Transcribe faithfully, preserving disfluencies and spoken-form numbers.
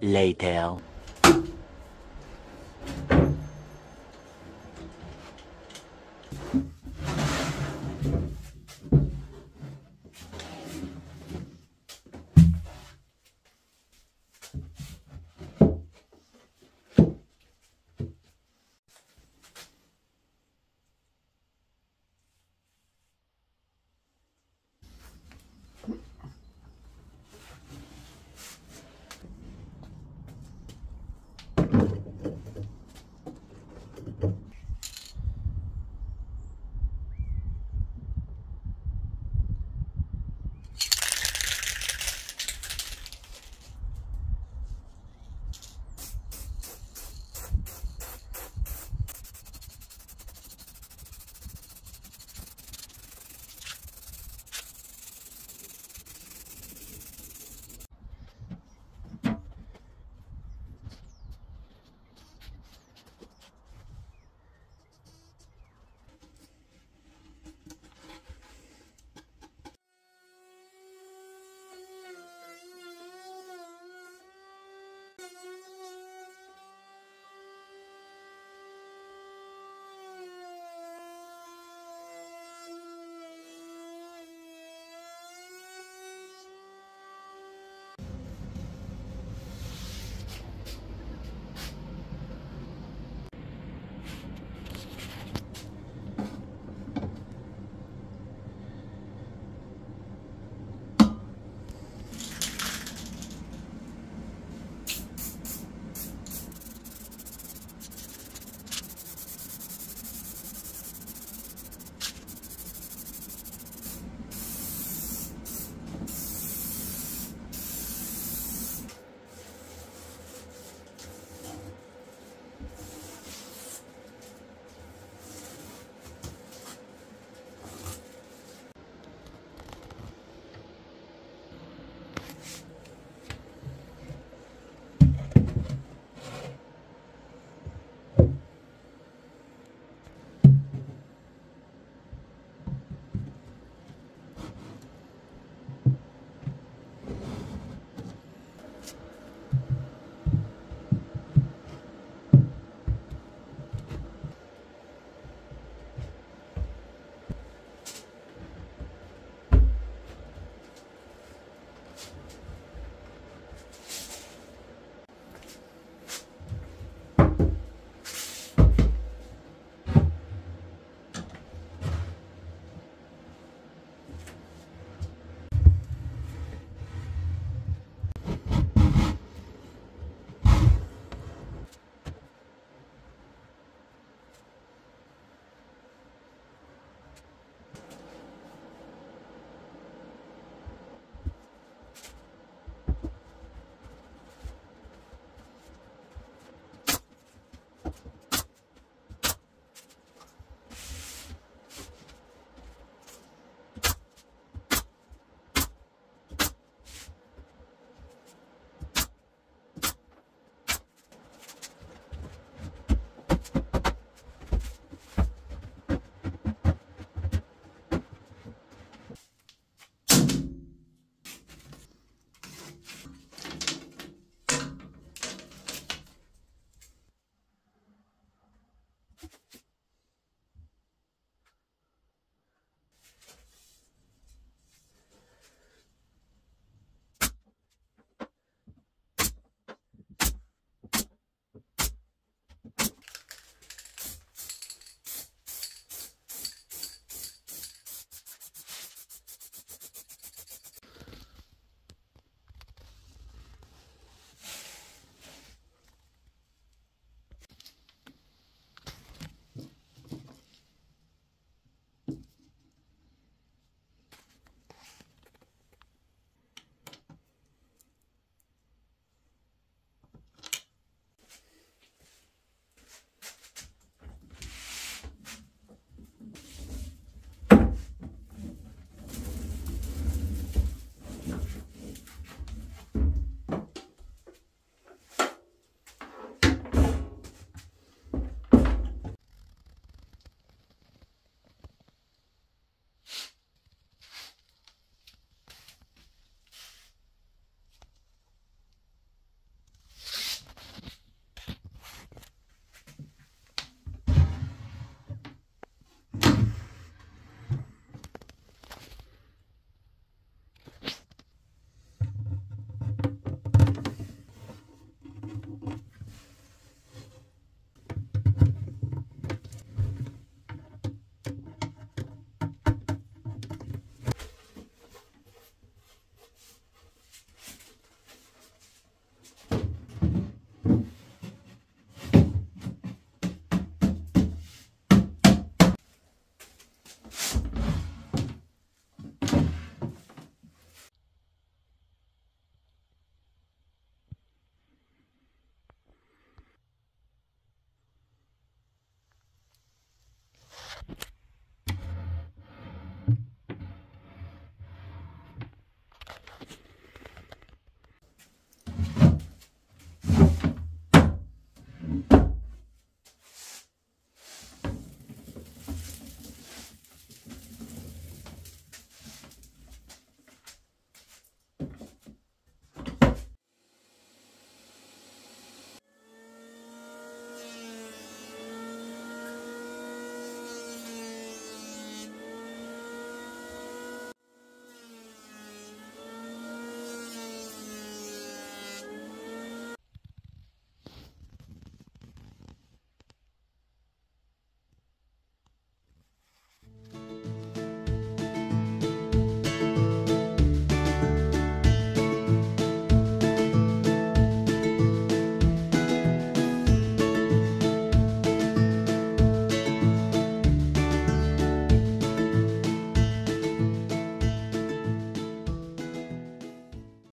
Later.